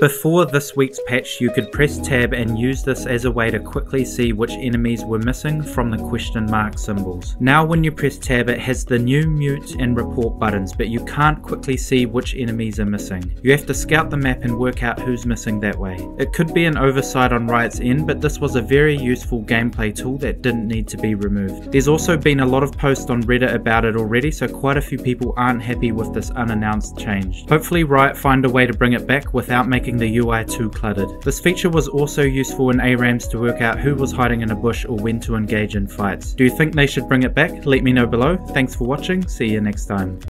Before this week's patch, you could press tab and use this as a way to quickly see which enemies were missing from the question mark symbols. Now when you press tab, it has the new mute and report buttons, but you can't quickly see which enemies are missing. You have to scout the map and work out who's missing that way. It could be an oversight on Riot's end, but this was a very useful gameplay tool that didn't need to be removed. There's also been a lot of posts on Reddit about it already, so quite a few people aren't happy with this unannounced change. Hopefully Riot find a way to bring it back without making the UI too cluttered. This feature was also useful in ARAMs to work out who was hiding in a bush or when to engage in fights. Do you think they should bring it back? Let me know below. Thanks for watching, see you next time.